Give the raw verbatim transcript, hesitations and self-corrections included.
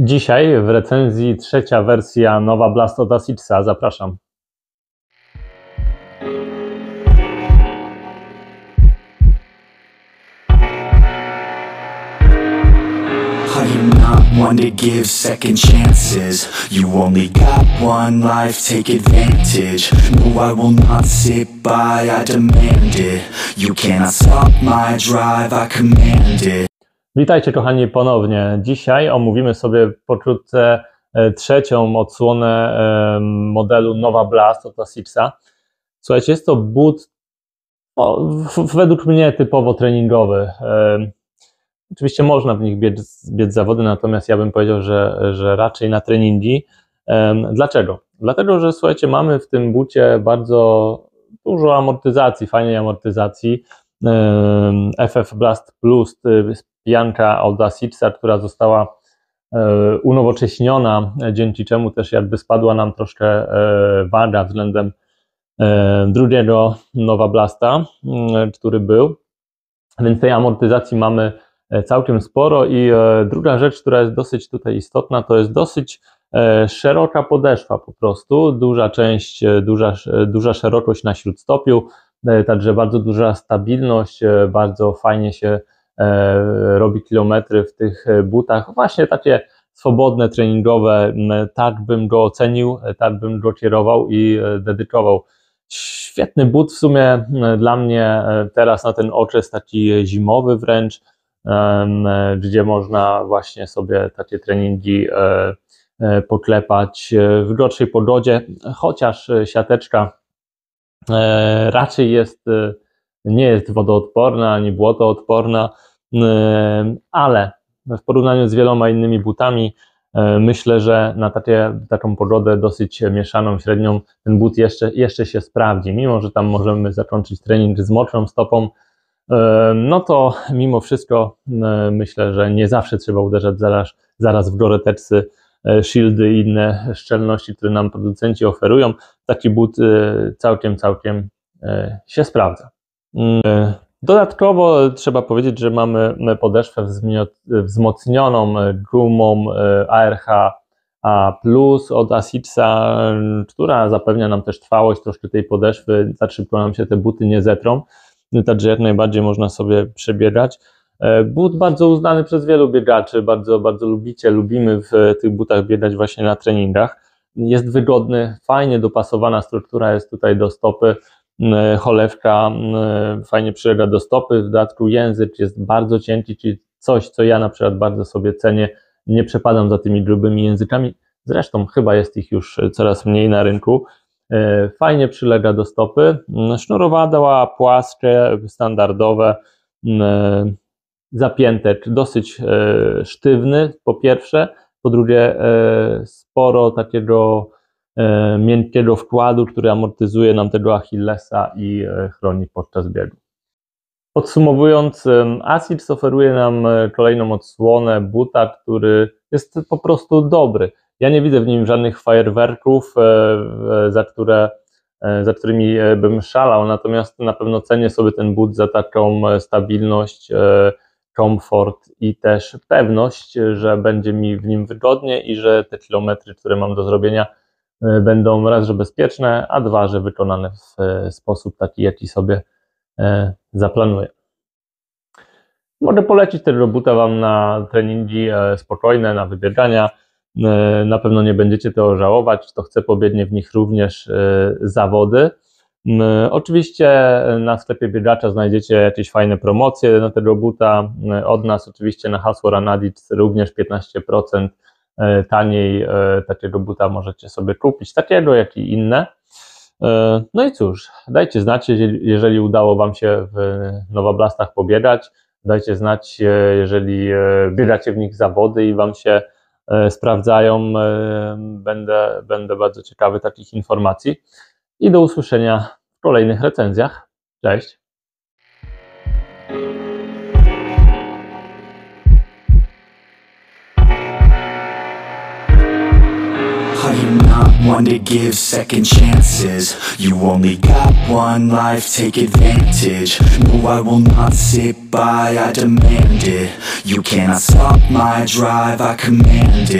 Dzisiaj w recenzji trzecia wersja Novablast od Asicsa. Zapraszam. One to give second chances. You only got one life, take advantage. No, I will not sit by, I demand it. You cannot stop my drive, I command it. Witajcie kochani ponownie. Dzisiaj omówimy sobie pokrótce trzecią odsłonę modelu Novablast od Asicsa. Słuchajcie, jest to but no, według mnie typowo treningowy. Oczywiście można w nich biec, biec zawody, natomiast ja bym powiedział, że, że raczej na treningi. Dlaczego? Dlatego, że słuchajcie, mamy w tym bucie bardzo dużo amortyzacji, fajnej amortyzacji. F F Blast Plus, pianka od Asicsa, która została unowocześniona, dzięki czemu też jakby spadła nam troszkę waga względem drugiego Novablasta, który był. Więc tej amortyzacji mamy całkiem sporo i druga rzecz, która jest dosyć tutaj istotna, to jest dosyć szeroka podeszwa po prostu, duża część, duża, duża szerokość na śródstopiu, także bardzo duża stabilność, bardzo fajnie się robi kilometry w tych butach, właśnie takie swobodne, treningowe, tak bym go ocenił, tak bym go kierował i dedykował. Świetny but w sumie dla mnie teraz na ten okres taki zimowy wręcz, gdzie można właśnie sobie takie treningi poklepać w gorszej pogodzie, chociaż siateczka raczej jest, nie jest wodoodporna ani błotoodporna, ale w porównaniu z wieloma innymi butami myślę, że na takie, taką pogodę dosyć mieszaną, średnią ten but jeszcze, jeszcze się sprawdzi, mimo że tam możemy zakończyć trening z mokrą stopą. No to mimo wszystko myślę, że nie zawsze trzeba uderzać zaraz, zaraz w goreteksy, shieldy i inne szczelności, które nam producenci oferują. Taki but całkiem, całkiem się sprawdza. Dodatkowo trzeba powiedzieć, że mamy podeszwę wzmocnioną gumą A R H A Plus od Asicsa, która zapewnia nam też trwałość troszkę tej podeszwy, za szybko nam się te buty nie zetrą. Także jak najbardziej można sobie przebiegać. But bardzo uznany przez wielu biegaczy, bardzo, bardzo lubicie, lubimy w tych butach biegać właśnie na treningach. Jest wygodny, fajnie dopasowana struktura jest tutaj do stopy, cholewka fajnie przylega do stopy, w dodatku język jest bardzo cienki, czyli coś, co ja na przykład bardzo sobie cenię, nie przepadam za tymi grubymi językami, zresztą chyba jest ich już coraz mniej na rynku. Fajnie przylega do stopy, sznurowadła płaskie, standardowe, zapiętek dosyć sztywny po pierwsze, po drugie sporo takiego miękkiego wkładu, który amortyzuje nam tego Achillesa i chroni podczas biegu. Podsumowując, Asics oferuje nam kolejną odsłonę buta, który jest po prostu dobry. Ja nie widzę w nim żadnych fajerwerków, za, które, za którymi bym szalał, natomiast na pewno cenię sobie ten but za taką stabilność, komfort i też pewność, że będzie mi w nim wygodnie i że te kilometry, które mam do zrobienia, będą raz, że bezpieczne, a dwa, że wykonane w sposób taki, jaki sobie zaplanuję. Mogę polecić tego buta Wam na treningi spokojne, na wybiegania. Na pewno nie będziecie tego żałować, to chcę pobiegnie w nich również zawody. Oczywiście na sklepie biegacza znajdziecie jakieś fajne promocje na tego buta. Od nas oczywiście na hasło Runaddicts również piętnaście procent taniej takiego buta możecie sobie kupić, takiego jak i inne. No i cóż, dajcie znać, jeżeli udało Wam się w Novablastach pobiegać. Dajcie znać, jeżeli biegacie w nich zawody i Wam się sprawdzają, będę, będę bardzo ciekawy takich informacji i do usłyszenia w kolejnych recenzjach. Cześć! one to give second chances. You only got one life, take advantage. No, I will not sit by, I demand it. You cannot stop my drive, I command it.